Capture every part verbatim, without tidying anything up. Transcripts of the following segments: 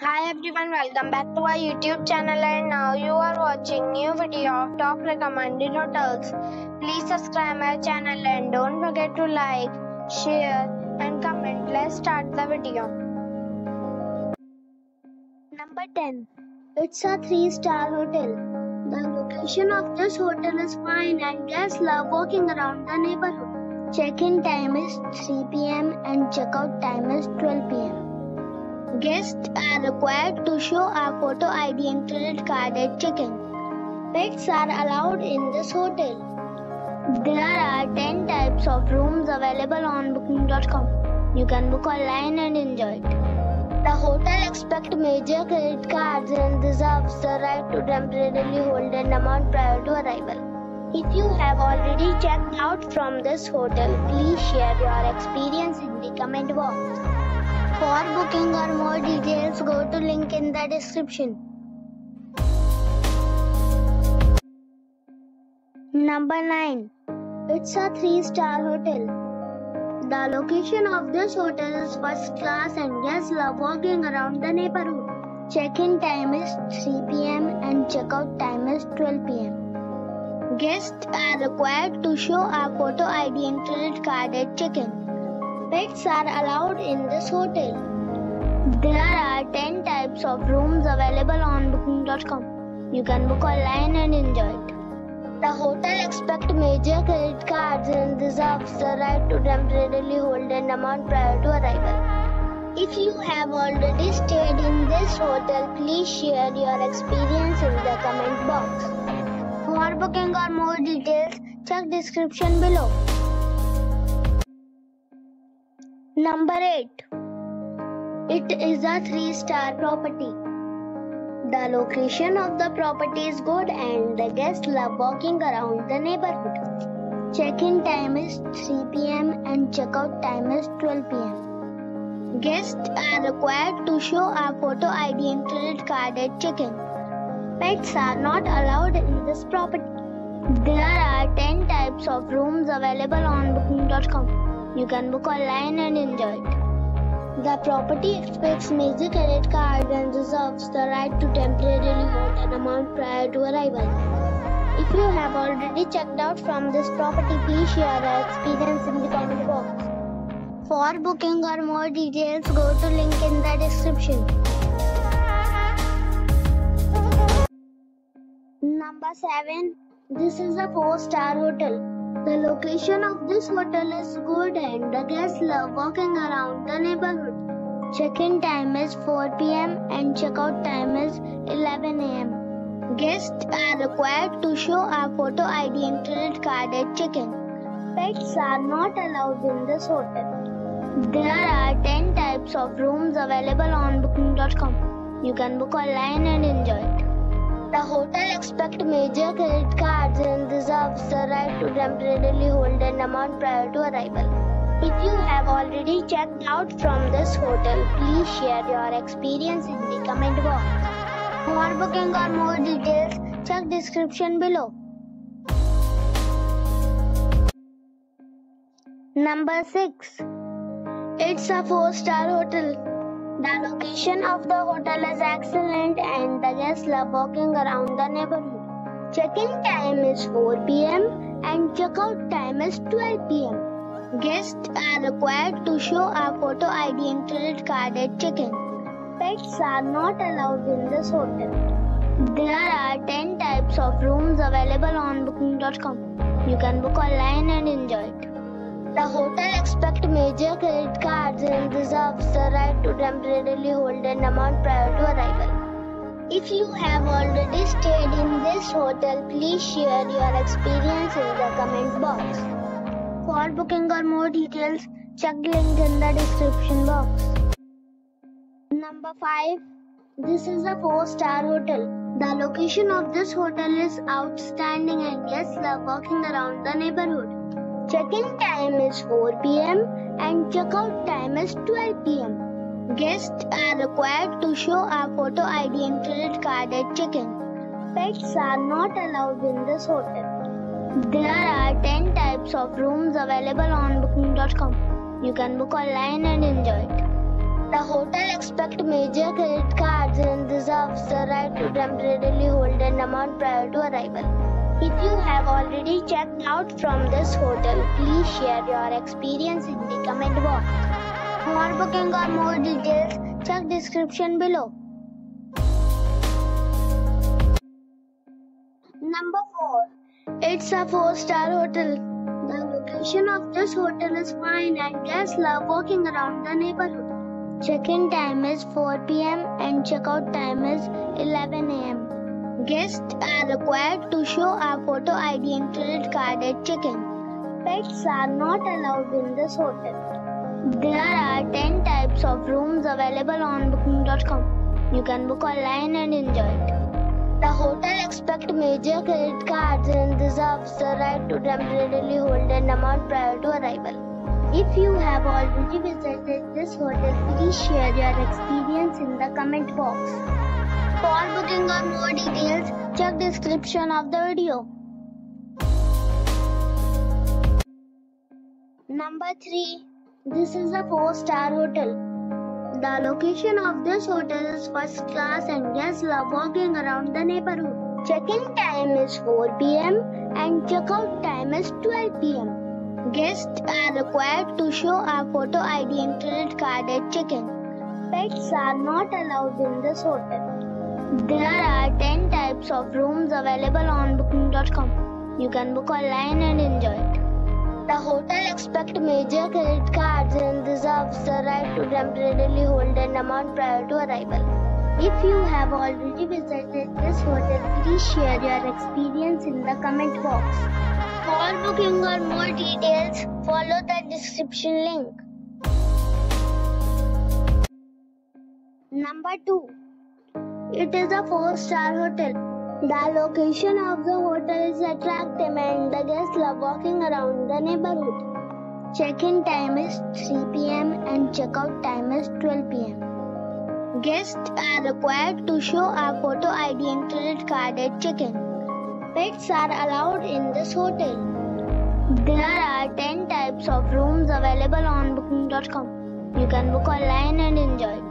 Hi everyone, welcome back to our YouTube channel, and now you are watching new video of top recommended hotels. Please subscribe my channel and don't forget to like, share and comment. Let's start the video. Number ten. It's a three star hotel. The location of this hotel is fine and guests love walking around the neighborhood. Check-in time is three p m and check-out time is twelve p m Guests are required to show a photo I D and credit card at check-in. Pets are allowed in this hotel. There are ten types of rooms available on booking dot com. You can book online and enjoy it. The hotel accepts major credit cards and reserves the right to temporarily hold an amount prior to arrival. If you have already checked out from this hotel, please share your experience in the comment box. For booking or more details, go to link in the description. Number nine. It's a three star hotel. The location of this hotel is first class and guests love walking around the neighborhood. Check-in time is three p m and check-out time is twelve p m Guests are required to show a photo I D and credit card at check-in. Pets are allowed in this hotel. There are ten types of rooms available on booking dot com. You can book online and enjoy it. The hotel accepts major credit cards and reserves the right to temporarily hold an amount prior to arrival. If you have already stayed in this hotel, please share your experience in the comment box. For booking or more details, check description below. Number eight. It is a three star property. The location of the property is good and the guests love walking around the neighborhood. Check-in time is three p m and check-out time is twelve p m Guests are required to show a photo I D and credit card at check-in. Pets are not allowed in this property. There are ten types of rooms available on booking dot com. You can book online and enjoy it. The property expects major credit cards and reserves the right to temporarily hold an amount prior to arrival. If you have already checked out from this property, please share your experience in the comment box. For booking or more details, go to link in the description. Number seven. This is a four star hotel. The location of this hotel is good and the guests love walking around the neighborhood. Check-in time is four p m and check-out time is eleven a m Guests are required to show a photo I D and credit card at check-in. Pets are not allowed in this hotel. There are ten types of rooms available on booking dot com. You can book online and enjoy it. The hotel accepts major credit cards and reserves the right to temporarily hold an amount prior to arrival. If you have already checked out from this hotel, please share your experience in the comment box. For booking or more details, check description below. Number six. It's a four star hotel. The location of the hotel is excellent and the guests love walking around the neighborhood. Check-in time is four p m and check-out time is twelve p m Guests are required to show a photo I D and credit card at check-in. Pets are not allowed in this hotel. There are ten types of rooms available on booking dot com. You can book online and enjoy it. The hotel accepts major credit cards and reserves the right to temporarily hold an amount prior to arrival. If you have already stayed in this hotel, please share your experience in the comment box. For booking or more details, check link in the description box. Number five. This is a four star hotel. The location of this hotel is outstanding and guests love walking around the neighborhood. Check-in time is four p m and check-out time is twelve p m Guests are required to show a photo I D and credit card at check-in. Pets are not allowed in this hotel. There are ten types of rooms available on booking dot com. You can book online and enjoy it. The hotel expects major credit cards and deserves the right to temporarily hold an amount prior to arrival. If you have already checked out from this hotel, please share your experience in the comment box. For booking or more details, check description below. Number four. It's a four-star hotel. The location of this hotel is fine and guests love walking around the neighborhood. Check-in time is four p m and check-out time is eleven a m Guests are required to show a photo I D and credit card at check-in. Pets are not allowed in this hotel. There are ten types of rooms available on booking dot com. You can book online and enjoy it. The hotel expects major credit cards and reserves the right to temporarily hold an amount prior to arrival. If you have already visited this hotel, please share your experience in the comment box. For booking or more details, check description of the video. Number three. This is a four-star hotel. The location of this hotel is first class and guests love walking around the neighborhood. Check-in time is four p m and check-out time is twelve p m Guests are required to show a photo I D and credit card at check-in. Pets are not allowed in this hotel. There are ten types of rooms available on booking dot com. You can book online and enjoy it. The hotel expects major credit cards and reserves the right to temporarily hold an amount prior to arrival. If you have already visited this hotel, please share your experience in the comment box. For booking or more details, follow the description link. Number two. It is a four-star hotel. The location of the hotel is attractive and the guests love walking around the neighborhood. Check-in time is three p m and check-out time is twelve p m Guests are required to show a photo I D and credit card at check-in. Pets are allowed in this hotel. There are ten types of rooms available on booking dot com. You can book online and enjoy it.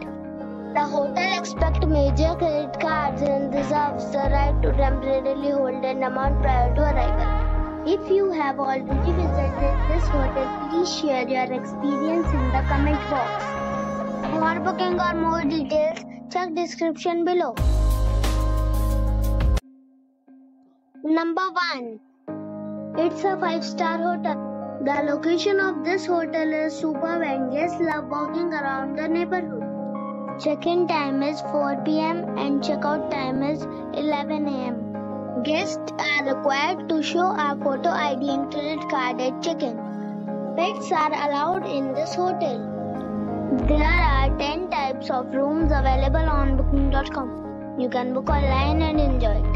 The hotel expects major credit cards and reserves the right to temporarily hold an amount prior to arrival. If you have already visited this hotel, please share your experience in the comment box. For booking or more details, check description below. Number one. It's a five-star hotel. The location of this hotel is superb and guests love walking around the neighborhood. Check-in time is four p m and check-out time is eleven a m Guests are required to show a photo I D and credit card at check-in. Pets are allowed in this hotel. There are ten types of rooms available on booking dot com. You can book online and enjoy it.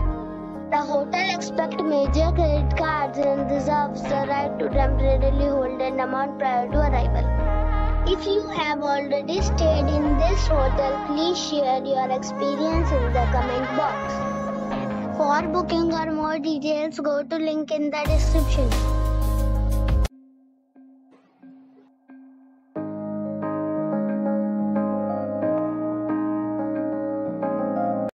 The hotel expects major credit cards and reserves the right to temporarily hold an amount prior to arrival. If you have already stayed in this hotel, please share your experience in the comment box. For booking or more details, go to link in the description.